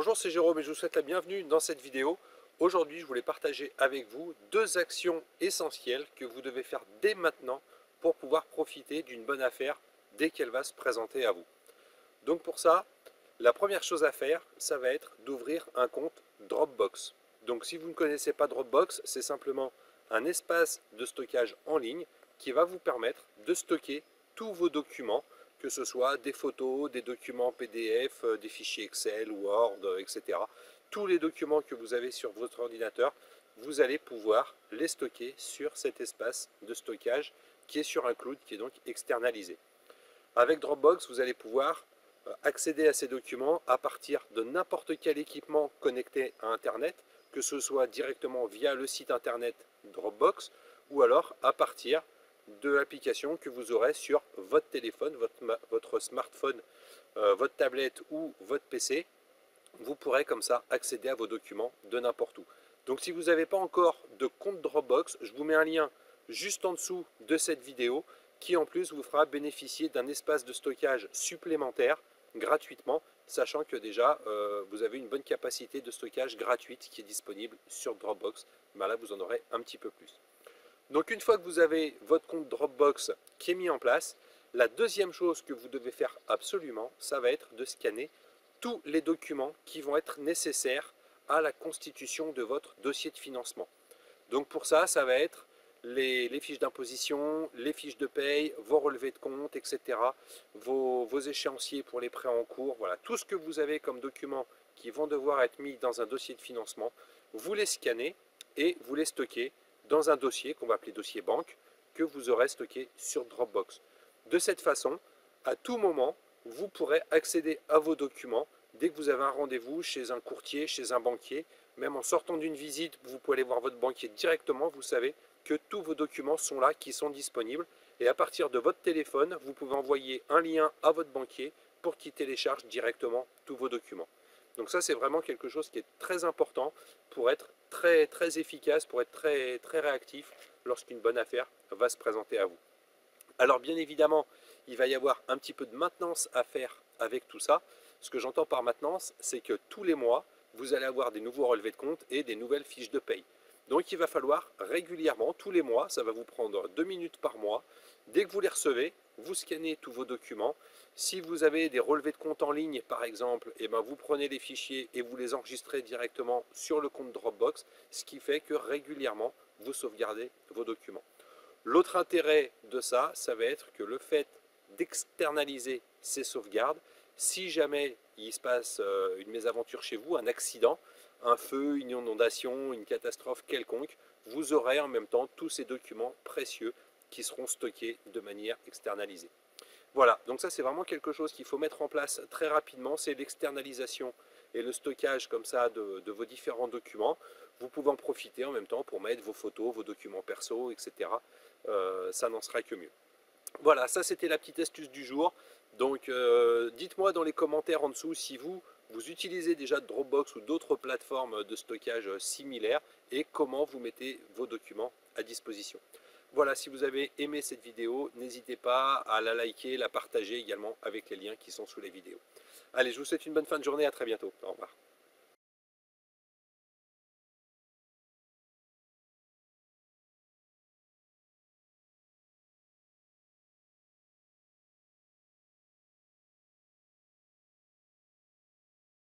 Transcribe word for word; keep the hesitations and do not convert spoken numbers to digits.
Bonjour, c'est Jérôme et je vous souhaite la bienvenue dans cette vidéo. Aujourd'hui, je voulais partager avec vous deux actions essentielles que vous devez faire dès maintenant pour pouvoir profiter d'une bonne affaire dès qu'elle va se présenter à vous. Donc pour ça, la première chose à faire, ça va être d'ouvrir un compte Dropbox. Donc si vous ne connaissez pas Dropbox, c'est simplement un espace de stockage en ligne qui va vous permettre de stocker tous vos documents, que ce soit des photos, des documents P D F, des fichiers Excel, Word, et cetera. Tous les documents que vous avez sur votre ordinateur, vous allez pouvoir les stocker sur cet espace de stockage qui est sur un cloud, qui est donc externalisé. Avec Dropbox, vous allez pouvoir accéder à ces documents à partir de n'importe quel équipement connecté à Internet, que ce soit directement via le site Internet Dropbox ou alors à partir de l'application que vous aurez sur votre téléphone, votre, votre smartphone, euh, votre tablette ou votre P C. Vous pourrez comme ça accéder à vos documents de n'importe où. Donc si vous n'avez pas encore de compte Dropbox, je vous mets un lien juste en dessous de cette vidéo qui en plus vous fera bénéficier d'un espace de stockage supplémentaire gratuitement, sachant que déjà euh, vous avez une bonne capacité de stockage gratuite qui est disponible sur Dropbox. Ben là vous en aurez un petit peu plus. Donc une fois que vous avez votre compte Dropbox qui est mis en place, la deuxième chose que vous devez faire absolument, ça va être de scanner tous les documents qui vont être nécessaires à la constitution de votre dossier de financement. Donc pour ça, ça va être les, les fiches d'imposition, les fiches de paye, vos relevés de compte, et cetera, vos, vos échéanciers pour les prêts en cours, voilà, tout ce que vous avez comme documents qui vont devoir être mis dans un dossier de financement, vous les scannez et vous les stockez dans un dossier qu'on va appeler dossier banque, que vous aurez stocké sur Dropbox. De cette façon, à tout moment, vous pourrez accéder à vos documents dès que vous avez un rendez-vous chez un courtier, chez un banquier. Même en sortant d'une visite, vous pouvez aller voir votre banquier directement. Vous savez que tous vos documents sont là, qui sont disponibles. Et à partir de votre téléphone, vous pouvez envoyer un lien à votre banquier pour qu'il télécharge directement tous vos documents. Donc ça, c'est vraiment quelque chose qui est très important pour être très très efficace, pour être très très réactif lorsqu'une bonne affaire va se présenter à vous. Alors bien évidemment, il va y avoir un petit peu de maintenance à faire avec tout ça. Ce que j'entends par maintenance, c'est que tous les mois, vous allez avoir des nouveaux relevés de compte et des nouvelles fiches de paye. Donc il va falloir régulièrement, tous les mois, ça va vous prendre deux minutes par mois, dès que vous les recevez, vous scannez tous vos documents. Si vous avez des relevés de compte en ligne, par exemple, et ben vous prenez les fichiers et vous les enregistrez directement sur le compte Dropbox, ce qui fait que régulièrement, vous sauvegardez vos documents. L'autre intérêt de ça, ça va être que le fait d'externaliser ces sauvegardes, si jamais il se passe une mésaventure chez vous, un accident, un feu, une inondation, une catastrophe quelconque, vous aurez en même temps tous ces documents précieux qui seront stockés de manière externalisée. Voilà, donc ça c'est vraiment quelque chose qu'il faut mettre en place très rapidement, c'est l'externalisation et le stockage comme ça de, de vos différents documents. Vous pouvez en profiter en même temps pour mettre vos photos, vos documents perso, et cetera. Euh, ça n'en sera que mieux. Voilà, ça c'était la petite astuce du jour. Donc euh, dites-moi dans les commentaires en dessous si vous, vous utilisez déjà Dropbox ou d'autres plateformes de stockage similaires et comment vous mettez vos documents à disposition. Voilà, si vous avez aimé cette vidéo, n'hésitez pas à la liker, la partager également avec les liens qui sont sous les vidéos. Allez, je vous souhaite une bonne fin de journée, à très bientôt. Au revoir.